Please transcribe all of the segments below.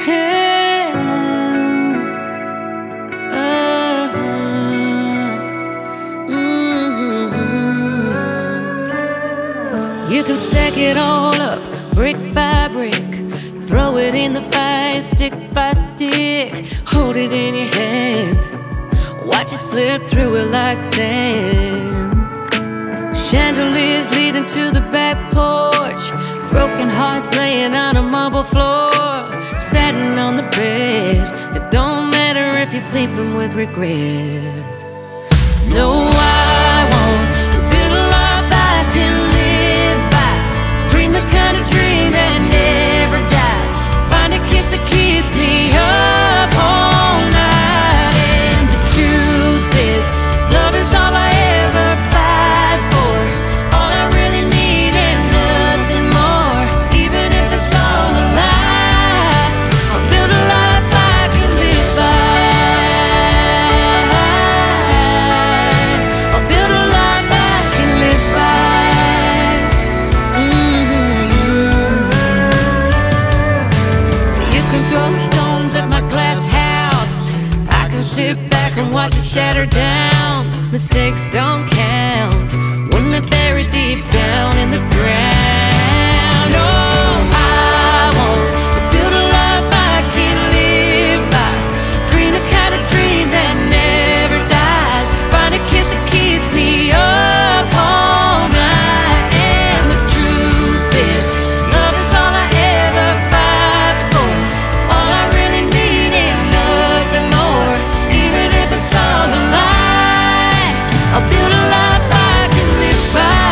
You can stack it all up, brick by brick, throw it in the fire, stick by stick. Hold it in your hand, watch it slip through it like sand. Chandeliers leading to the back porch, broken hearts laying on a marble floor, satin on the bed. It don't matter if you're sleeping with regret. No, I won't. Watch it shatter down. Mistakes don't count when they're buried deep down in the ground. Oh, I want to build a life I can live by. Dream the kind of dream that never dies. Find a kiss that keeps me up all night. And the truth is, love is all I ever fight for. All I really need ain't nothing more. Even if it's all a lie, I'll build a life I can live by.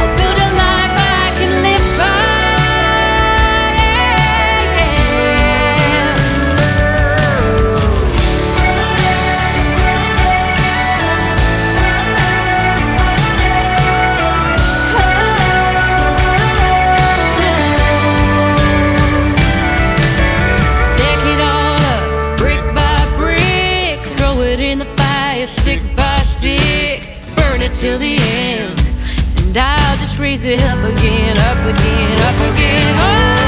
I'll build a life I can live by. Stack it all up, brick by brick, throw it in the fire, stick by stick, burn it till the end, and I'll just raise it up again, up again, up again. Oh.